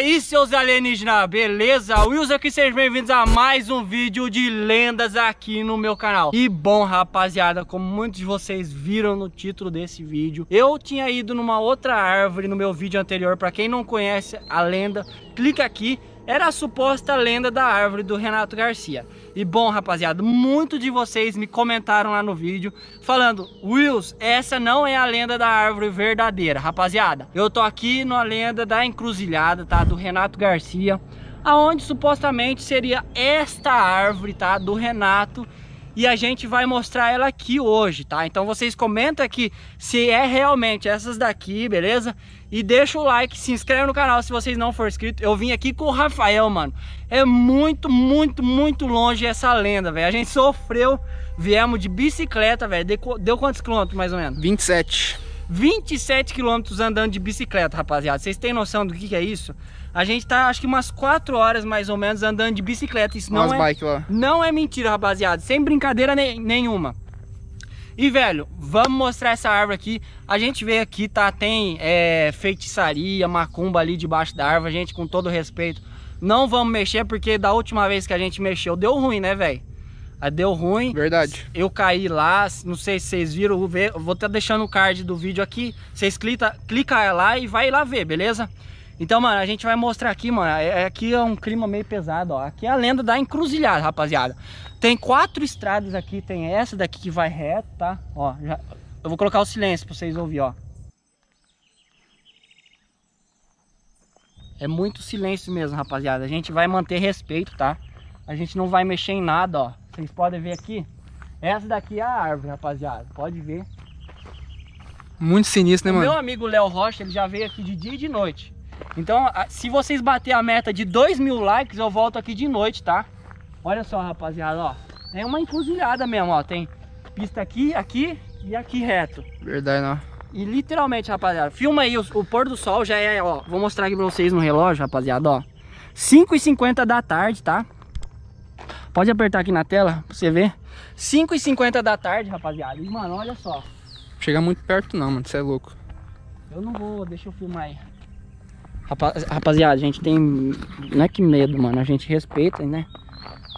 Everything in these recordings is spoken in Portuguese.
aí, seus alienígenas, beleza? Wills aqui, sejam bem-vindos a mais um vídeo de lendas aqui no meu canal. E bom, rapaziada, como muitos de vocês viram no título desse vídeo, eu tinha ido numa outra árvore no meu vídeo anterior. Pra quem não conhece a lenda, clica aqui. Era a suposta lenda da árvore do Renato Garcia. E bom, rapaziada, muitos de vocês me comentaram lá no vídeo falando: Wills, essa não é a lenda da árvore verdadeira. Rapaziada, eu tô aqui na lenda da encruzilhada, tá? Do Renato Garcia, aonde supostamente seria esta árvore, tá? Do Renato. E a gente vai mostrar ela aqui hoje, tá? Então vocês comentam aqui se é realmente essas daqui, beleza? E deixa o like, se inscreve no canal se vocês não for inscrito. Eu vim aqui com o Rafael, mano. É muito longe essa lenda, velho. A gente sofreu, viemos de bicicleta, velho. Deu quantos quilômetros mais ou menos? 27. 27 quilômetros andando de bicicleta, rapaziada. Vocês têm noção do que é isso? A gente tá, acho que umas 4 horas mais ou menos andando de bicicleta. Isso não é, bike lá. Não é mentira, rapaziada. Sem brincadeira nenhuma. E, velho, vamos mostrar essa árvore aqui. A gente veio aqui, tá? Tem feitiçaria, macumba ali debaixo da árvore. A gente, com todo respeito, não vamos mexer, porque da última vez que a gente mexeu, deu ruim, né, velho? Deu ruim. Verdade. Eu caí lá, não sei se vocês viram, vou estar deixando o card do vídeo aqui. Vocês clica lá e vai lá ver, beleza? Então, mano, a gente vai mostrar aqui, mano. Aqui é um clima meio pesado, ó. Aqui é a lenda da encruzilhada, rapaziada. Tem 4 estradas aqui, tem essa daqui que vai reto, tá? Ó, eu vou colocar o silêncio pra vocês ouvirem, ó. É muito silêncio mesmo, rapaziada. A gente vai manter respeito, tá? A gente não vai mexer em nada, ó. Vocês podem ver aqui, essa daqui é a árvore, rapaziada, pode ver. Muito sinistro, né, mano? Meu amigo Léo Rocha, ele já veio aqui de dia e de noite. Então, se vocês bater a meta de 2.000 likes, eu volto aqui de noite, tá? Olha só, rapaziada, ó. É uma encruzilhada mesmo, ó. Tem pista aqui, aqui e aqui reto. Verdade, não. E literalmente, rapaziada, filma aí o pôr do sol, já é, ó. Vou mostrar aqui pra vocês no relógio, rapaziada, ó. 5h50 da tarde, tá? Pode apertar aqui na tela pra você ver. 5h50 da tarde, rapaziada. E, mano, olha só. Chega muito perto não, mano. Você é louco. Eu não vou... Deixa eu filmar aí. Rapaziada, a gente tem... Não é que medo, mano. A gente respeita, né?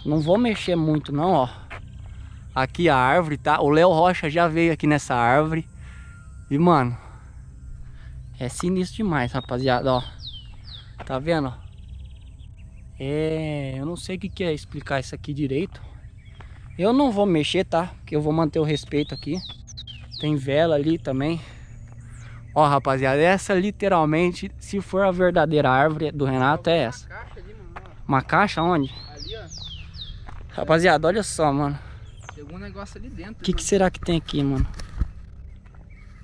Não vou mexer muito não, ó. Aqui a árvore, tá? O Léo Rocha já veio aqui nessa árvore. E, mano... É sinistro demais, rapaziada, ó. Tá vendo, ó? Eu não sei o que é explicar isso aqui direito. Eu não vou mexer, tá? Porque eu vou manter o respeito aqui. Tem vela ali também. Ó, rapaziada, essa literalmente, se for a verdadeira árvore do Renato, é essa. Caixa ali, mano. Uma caixa onde? Ali, ó. Rapaziada, olha só, mano. Tem algum negócio ali dentro. O que será que tem aqui, mano?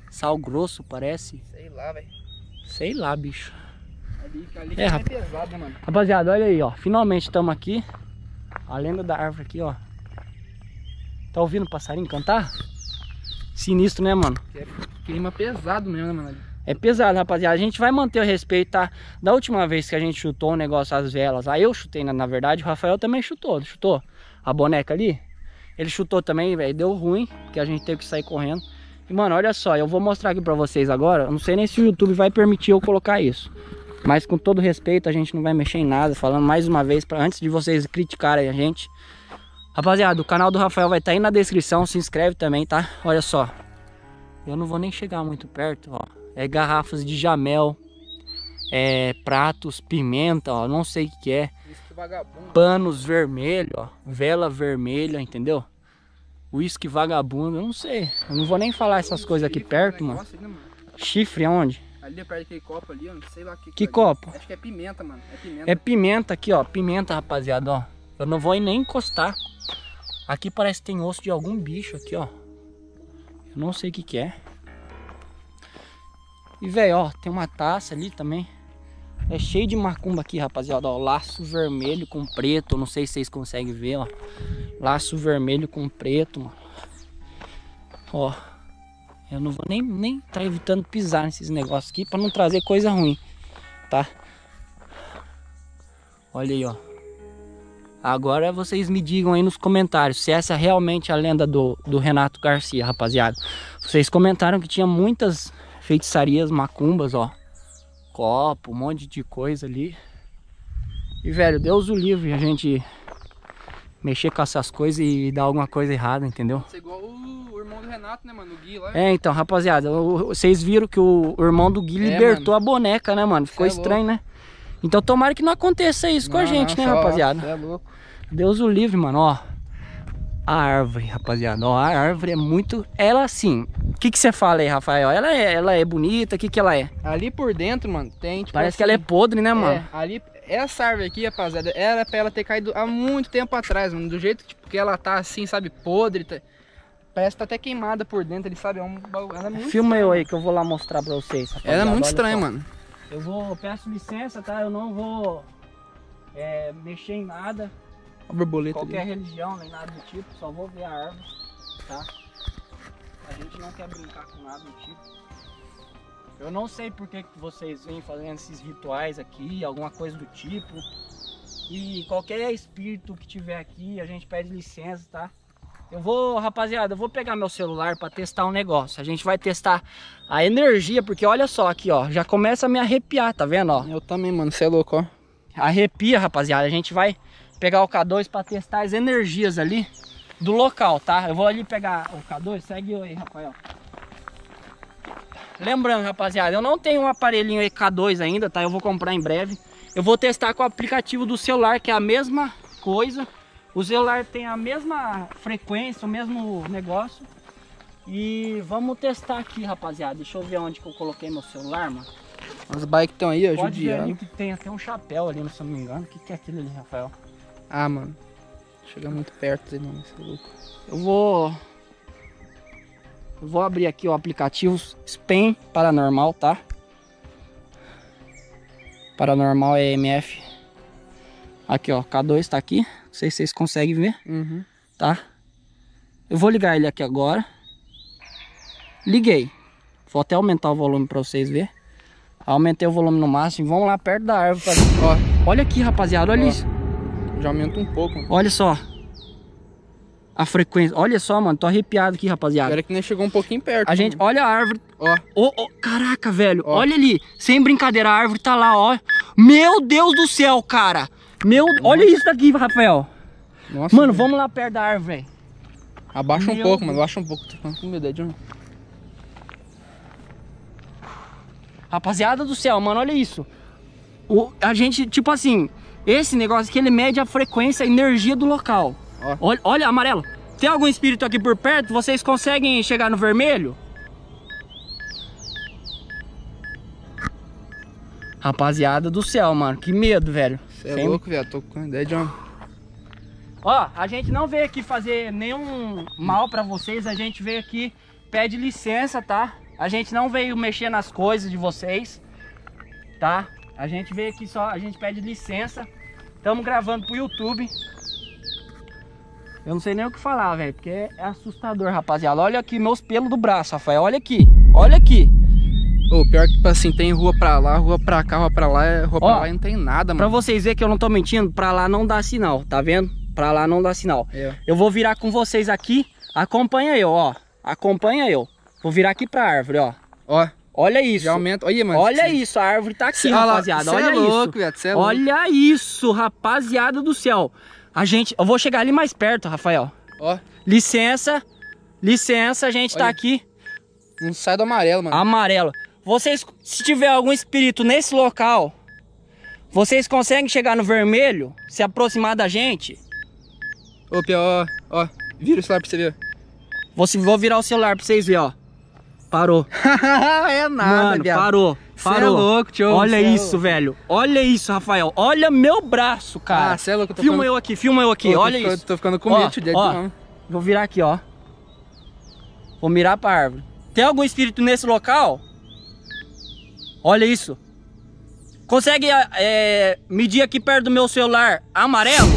Sal grosso, parece. Sei lá, velho. Sei lá, bicho. Ali é pesado, mano. Rapaziada, olha aí, ó. Finalmente estamos aqui. A lenda da árvore aqui, ó. Tá ouvindo o passarinho cantar? Sinistro, né, mano? É clima pesado mesmo, né, mano? É pesado, rapaziada. A gente vai manter o respeito, tá? Da última vez que a gente chutou o negócio, as velas, aí eu chutei, na verdade, o Rafael também chutou. Chutou a boneca ali. Ele chutou também, velho. Deu ruim, porque a gente teve que sair correndo. E, mano, olha só. Eu vou mostrar aqui pra vocês agora. Eu não sei nem se o YouTube vai permitir eu colocar isso. Mas com todo respeito, a gente não vai mexer em nada. Falando mais uma vez, antes de vocês criticarem a gente. Rapaziada, o canal do Rafael vai estar aí na descrição. Se inscreve também, tá? Olha só. Eu não vou nem chegar muito perto, ó. É garrafas de jamel. É pratos, pimenta, ó. Não sei o que é. Panos vermelhos, ó. Vela vermelha, entendeu? Uísque vagabundo, eu não sei. Eu não vou nem falar essas coisas aqui perto, mano. Chifre aonde? Ali perto daquele copo ali, ó, não sei lá que copo? Acho que é pimenta, mano. É pimenta. É pimenta aqui, ó. Pimenta, rapaziada, ó. Eu não vou nem encostar. Aqui parece que tem osso de algum bicho aqui, ó. Eu não sei o que é. E, velho, ó, tem uma taça ali também. É cheio de macumba aqui, rapaziada, ó. Laço vermelho com preto. Não sei se vocês conseguem ver, ó. Laço vermelho com preto, mano. Ó. Eu não vou nem tá evitando pisar nesses negócios aqui pra não trazer coisa ruim, tá? Olha aí, ó. Agora vocês me digam aí nos comentários se essa é realmente a lenda do Renato Garcia, rapaziada. Vocês comentaram que tinha muitas feitiçarias, macumbas, ó. copo, um monte de coisa ali. E, velho, Deus o livre a gente mexer com essas coisas e dar alguma coisa errada, entendeu? Você é igual o irmão do Renato, né, mano? O Gui lá. É, então, rapaziada, vocês viram que o irmão do Gui libertou a boneca, né, mano? Ficou estranho, né? Então tomara que não aconteça isso com a gente, né, rapaziada? É louco. Deus o livre, mano, ó. A árvore, rapaziada, ó, a árvore é muito... Ela, assim, o que que você fala aí, Rafael? Ela é bonita, o que que ela é? Ali por dentro, mano, tem... Tipo, parece assim, que ela é podre, né, mano? É, ali... Essa árvore aqui, rapaziada, era pra ela ter caído há muito tempo atrás, mano. Do jeito tipo, que ela tá assim, sabe, podre, tá... Parece que tá até queimada por dentro, ele sabe, é um bagulho... Ela é muito... Filma estranha, eu aí, que eu vou lá mostrar pra vocês, rapaziada. Ela é muito estranha, mano. Eu peço licença, tá? Eu não vou mexer em nada. A borboleta qualquer ali. Religião, nem nada do tipo, só vou ver a árvore, tá? A gente não quer brincar com nada do tipo. Eu não sei por que vocês vêm fazendo esses rituais aqui, alguma coisa do tipo. E qualquer espírito que tiver aqui, a gente pede licença, tá? Eu vou, rapaziada, eu vou pegar meu celular para testar um negócio. A gente vai testar a energia, porque olha só aqui, ó. Já começa a me arrepiar, tá vendo, ó? Eu também, mano, você é louco, ó. Arrepia, rapaziada. A gente vai pegar o K2 para testar as energias ali do local, tá? Eu vou ali pegar o K2, segue eu aí, Rafael. Lembrando, rapaziada, eu não tenho um aparelhinho K2 ainda, tá? Eu vou comprar em breve. Eu vou testar com o aplicativo do celular, que é a mesma coisa. O celular tem a mesma frequência, o mesmo negócio. E vamos testar aqui, rapaziada. Deixa eu ver onde que eu coloquei meu celular, mano. As bikes estão aí, ó, judiando. Que tem até um chapéu ali, se eu não me engano. O que que é aquilo ali, Rafael? Ah, mano. Chega muito perto, mano. Isso é louco. Eu vou abrir aqui o aplicativo SPEN Paranormal, tá? Paranormal EMF. Aqui, ó. K2 tá aqui. Não sei se vocês conseguem ver. Uhum. Tá? Eu vou ligar ele aqui agora. Liguei. Vou até aumentar o volume pra vocês verem. Aumentei o volume no máximo. Vamos lá perto da árvore. Pra... Ó, olha aqui, rapaziada. Olha isso. Já aumenta um pouco. Mano. Olha só. A frequência. Olha só, mano. Tô arrepiado aqui, rapaziada. Agora que nem chegou um pouquinho perto. A gente... Mano. Olha a árvore. Ó. Caraca, velho. Ó. Olha ali. Sem brincadeira. A árvore tá lá, ó. Meu Deus do céu, cara. Nossa. Olha isso daqui, Rafael. Nossa, mano, vamos lá perto da árvore, velho. Abaixa um pouco, mano. Abaixa um pouco. Tô falando com humildade, mano. Rapaziada do céu, mano, olha isso. A gente, tipo assim, esse negócio aqui, ele mede a frequência, a energia do local. Ó. Olha, amarelo. Tem algum espírito aqui por perto? Vocês conseguem chegar no vermelho? Rapaziada do céu, mano, que medo, velho. Você é louco, velho, tô com ideia de homem. Ó, a gente não veio aqui fazer nenhum mal pra vocês, a gente veio aqui, pede licença, tá? A gente não veio mexer nas coisas de vocês, tá? A gente veio aqui só, a gente pede licença. Estamos gravando pro YouTube. Eu não sei nem o que falar, velho, porque é assustador, rapaziada. Olha aqui meus pelos do braço, Rafael. Olha aqui, olha aqui. Ô, pior que, assim, tem rua pra lá, rua pra cá, rua pra lá, rua pra lá e não tem nada, mano. Pra vocês verem que eu não tô mentindo, pra lá não dá sinal, tá vendo? Pra lá não dá sinal. É. Eu vou virar com vocês aqui, acompanha eu, ó. Acompanha eu. Vou virar aqui pra árvore, ó. Ó. Olha isso. Já aumenta. Olha, mano. Olha isso, a árvore tá aqui, rapaziada. Olha isso. Você é louco. Olha isso, rapaziada do céu. A gente... Eu vou chegar ali mais perto, Rafael. Ó. Licença. Licença, a gente tá aqui. Não sai do amarelo, mano. Amarelo. Vocês, se tiver algum espírito nesse local, vocês conseguem chegar no vermelho? Se aproximar da gente? Ô, pior, ó. Vira o celular pra você ver. Vou virar o celular pra vocês verem, ó. Parou. É nada, mano, viado. Parou. Parou. Cê é louco, tio. Olha isso, velho. Olha isso, Rafael. Olha meu braço, cara. Ah, cê é louco. Filma eu aqui, filma eu aqui. Olha isso. Tô ficando com medo de não. Vou virar aqui, ó. Vou mirar pra árvore. Tem algum espírito nesse local? Olha isso. Consegue medir aqui perto do meu celular amarelo?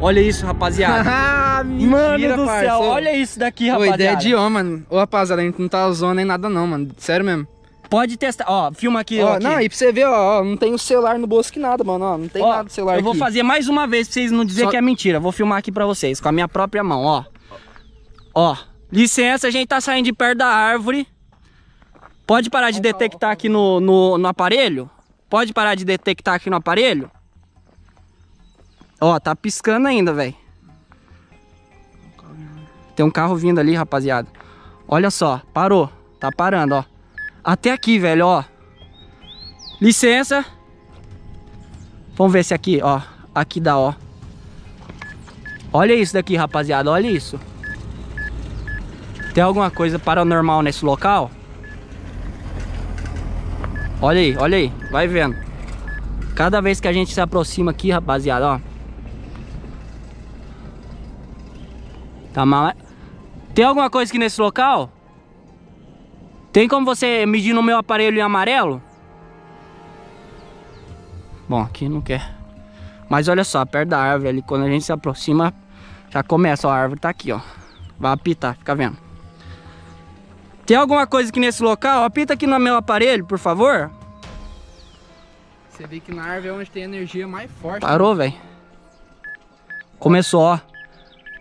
Olha isso, rapaziada. Mentira, mano do céu, olha isso daqui, rapaziada. Ô, ideia de homem, mano. Ô, rapaziada, a gente não tá zoando nem nada não, mano. Sério mesmo. Pode testar, ó, filma aqui, ó. Aqui. Não, e pra você ver, ó, não tem o celular no bolso que nada, mano, ó. Não tem nada do celular aqui. Eu vou fazer mais uma vez pra vocês não dizerem que é mentira. Vou filmar aqui pra vocês, com a minha própria mão, ó. Ó, licença, a gente tá saindo de perto da árvore. Pode parar de detectar aqui no aparelho? Pode parar de detectar aqui no aparelho? Ó, tá piscando ainda, velho. Tem um carro vindo ali, rapaziada. Olha só, parou. Tá parando, ó. Até aqui, velho, ó. Licença. Vamos ver se aqui, ó. Aqui dá, ó. Olha isso daqui, rapaziada. Olha isso. Tem alguma coisa paranormal nesse local? Olha aí, olha aí. Vai vendo. Cada vez que a gente se aproxima aqui, rapaziada, ó. Tá mal... Tem alguma coisa aqui nesse local? Tem como você medir no meu aparelho em amarelo? Bom, aqui não quer. Mas olha só, perto da árvore ali, quando a gente se aproxima, já começa, ó, a árvore tá aqui, ó. Vai apitar, fica vendo. Tem alguma coisa aqui nesse local? Apita aqui no meu aparelho, por favor. Você vê que na árvore é onde tem energia mais forte. Parou, velho. Começou, ó.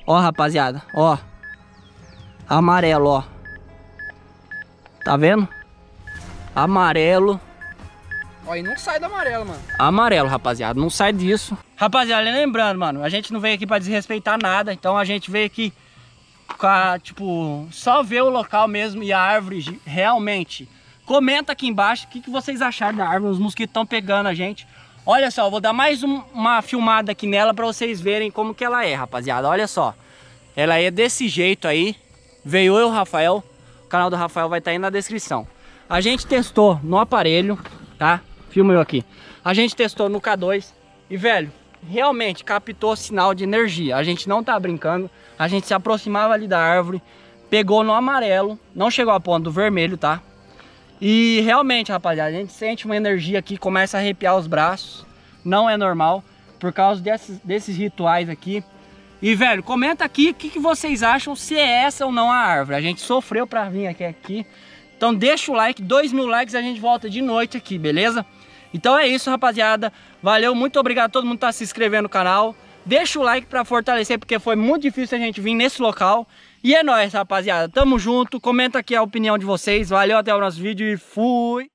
Ó, rapaziada, ó. Amarelo, ó. Tá vendo? Amarelo. Ó, e não sai do amarelo, mano. Amarelo, rapaziada, não sai disso. Rapaziada, lembrando, mano, a gente não veio aqui pra desrespeitar nada. Então a gente veio aqui pra, tipo, só ver o local mesmo e a árvore realmente. Comenta aqui embaixo o que vocês acharam da árvore. Os mosquitos estão pegando a gente. Olha só, eu vou dar mais uma filmada aqui nela pra vocês verem como que ela é, rapaziada. Olha só, ela é desse jeito aí. Veio eu, Rafael. O canal do Rafael vai estar aí na descrição. A gente testou no aparelho, tá? Filma eu aqui. A gente testou no K2 e, velho, realmente captou sinal de energia. A gente não tá brincando. A gente se aproximava ali da árvore, pegou no amarelo, não chegou a ponto do vermelho, tá? E realmente, rapaziada, a gente sente uma energia aqui, começa a arrepiar os braços. Não é normal, por causa desses rituais aqui. E, velho, comenta aqui o que vocês acham, se é essa ou não a árvore. A gente sofreu pra vir aqui. Então deixa o like, 2.000 likes, a gente volta de noite aqui, beleza? Então é isso, rapaziada. Valeu, muito obrigado a todo mundo que tá se inscrevendo no canal. Deixa o like pra fortalecer, porque foi muito difícil a gente vir nesse local. E é nóis, rapaziada. Tamo junto. Comenta aqui a opinião de vocês. Valeu, até o nosso vídeo e fui!